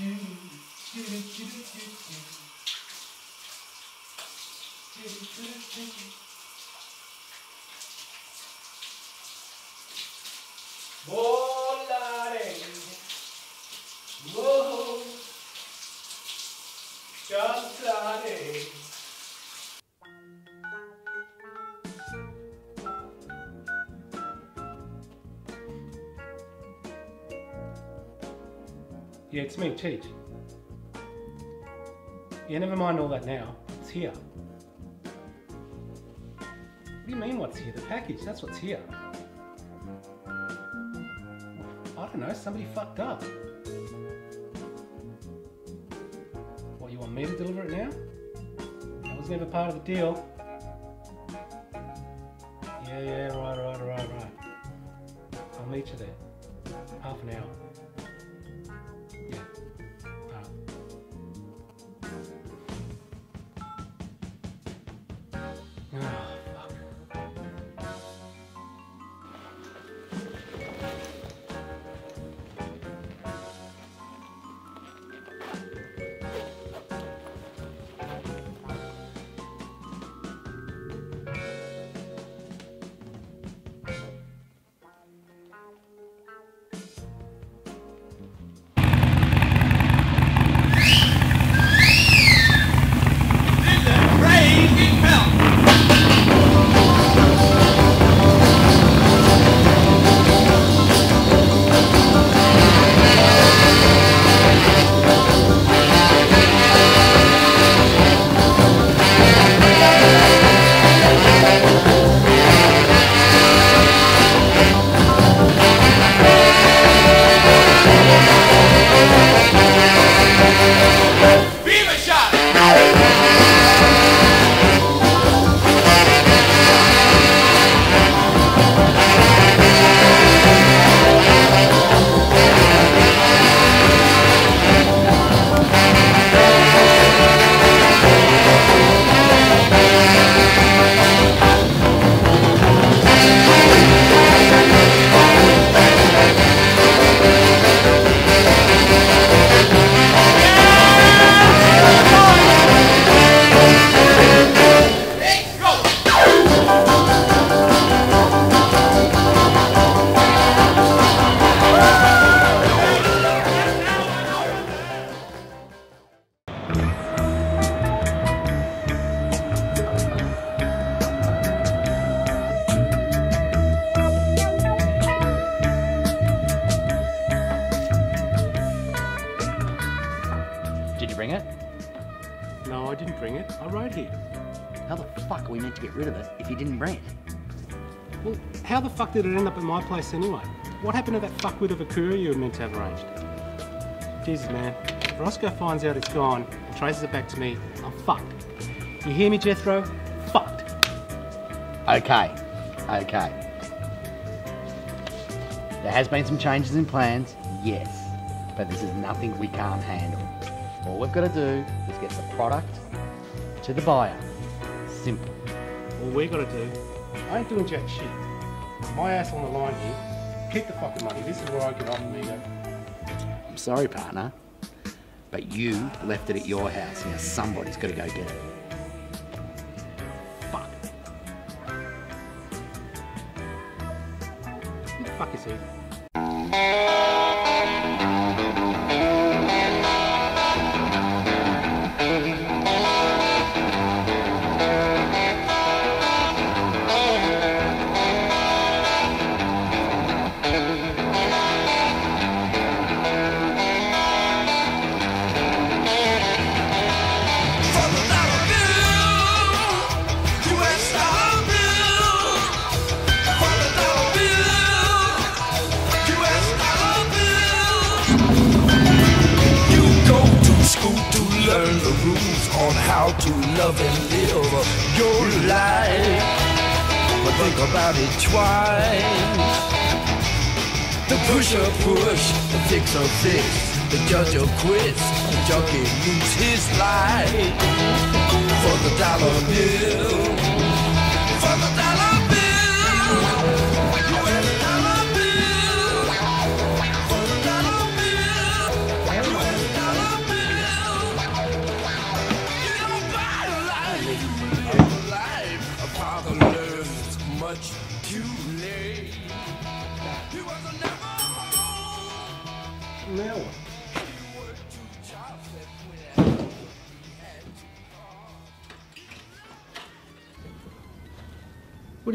Volare, oh, cantare. Yeah, it's me, Cheech. Yeah, never mind all that now. It's here. What do you mean what's here? The package, that's what's here. I don't know, somebody fucked up. What, you want me to deliver it now? That was never part of the deal. Yeah, right. I'll meet you there. Half an hour. No, I didn't bring it. I rode here. How the fuck are we meant to get rid of it if you didn't bring it? Well, how the fuck did it end up at my place anyway? What happened to that fuckwit of a courier you were meant to have arranged? Jesus, man. If Roscoe finds out it's gone and traces it back to me, I'm fucked. You hear me, Jethro? Fucked. Okay. There has been some changes in plans, yes. But this is nothing we can't handle. All we've got to do is get the product to the buyer. Simple. All we've got to do, I ain't doing jack shit. My ass on the line here. Keep the fucking money. This is where I get off, amigo. I'm sorry, partner, but you left it at your house. Now somebody's got to go get it. Fuck. Who the fuck is he? On how to love and live your life, but think about it twice. The pusher push, the fixer fix, the judge'll quit, the junkie lose his life for the dollar bill. For the dollar bill, US dollar bill. For the dollar bill, US dollar bill. Meu. What